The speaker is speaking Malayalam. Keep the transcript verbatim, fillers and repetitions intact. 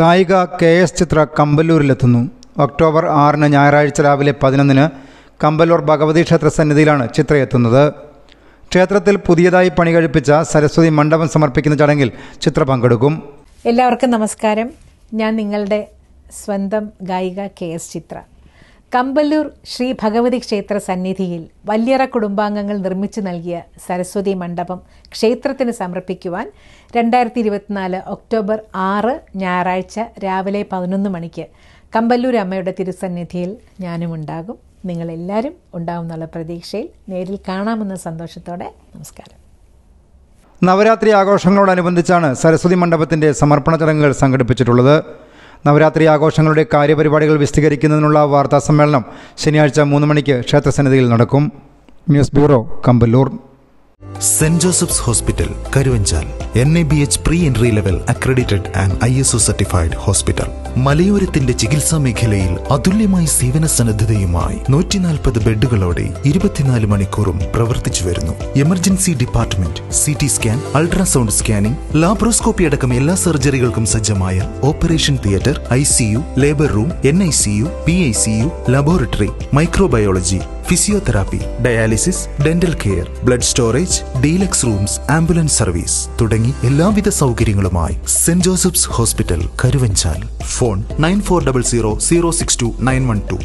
ഗായിക കെ എസ് ചിത്ര കമ്പല്ലൂരിലെത്തുന്നു. ഒക്ടോബർ ആറിന് ഞായറാഴ്ച രാവിലെ പതിനൊന്നിന് കമ്പല്ലൂർ ഭഗവതി ക്ഷേത്ര സന്നിധിയിലാണ് ചിത്രയെത്തുന്നത്. ക്ഷേത്രത്തിൽ പുതിയതായി പണി കഴിപ്പിച്ച സരസ്വതി മണ്ഡപം സമർപ്പിക്കുന്ന ചടങ്ങിൽ ചിത്ര പങ്കെടുക്കും. എല്ലാവർക്കും നമസ്കാരം. ഞാൻ നിങ്ങളുടെ സ്വന്തം ഗായിക കെ എസ് ചിത്ര. കമ്പല്ലൂർ ശ്രീ ഭഗവതി ക്ഷേത്ര സന്നിധിയിൽ വല്യറ കുടുംബാംഗങ്ങൾ നിർമ്മിച്ചു നൽകിയ സരസ്വതി മണ്ഡപം ക്ഷേത്രത്തിന് സമർപ്പിക്കുവാൻ രണ്ടായിരത്തി ഇരുപത്തിനാല് ഒക്ടോബർ ആറ് ഞായറാഴ്ച രാവിലെ പതിനൊന്ന് മണിക്ക് കമ്പല്ലൂർ അമ്മയുടെ തിരുസന്നിധിയിൽ ഞാനും ഉണ്ടാകും. നിങ്ങളെല്ലാവരും ഉണ്ടാകുമെന്നുള്ള പ്രതീക്ഷയിൽ നേരിൽ കാണാമെന്ന സന്തോഷത്തോടെ നമസ്കാരം. നവരാത്രി ആഘോഷങ്ങളോടനുബന്ധിച്ചാണ് സരസ്വതി മണ്ഡപത്തിൻ്റെ സമർപ്പണ ചടങ്ങുകൾ സംഘടിപ്പിച്ചിട്ടുള്ളത്. നവരാത്രി ആഘോഷങ്ങളുടെ കാര്യപരിപാടികൾ വിശദീകരിക്കുന്നതിനുള്ള വാർത്താ സമ്മേളനം ശനിയാഴ്ച മൂന്ന് മണിക്ക് ക്ഷേത്രസന്നിധിയിൽ നടക്കും. News bureau, Kamballoor. Saint Joseph's hospital, Karuvanchal. N A B H pre entry level accredited and I S O certified hospital. മലയോരത്തിന്റെ ചികിത്സാ മേഖലയിൽ അതുല്യമായ സേവന സന്നദ്ധതയുമായി നൂറ്റി നാൽപ്പത് ബെഡുകളോടെ ഇരുപത്തിനാല് മണിക്കൂറും പ്രവർത്തിച്ചു വരുന്നു. Emergency department, C T scan, ultrasound scanning, laparoscopy അടക്കം എല്ലാ സർജറികൾക്കും സജ്ജമായ operation theatre, I C U, labour room, N I C U, P I C U, laboratory, microbiology, physiotherapy, dialysis, dental care, blood storage, deluxe rooms, ambulance service തുടങ്ങി എല്ലാവിധ സൗകര്യങ്ങളുമായി saint Joseph's hospital, Karuvanchal. Phone nine four double zero zero six two nine one to.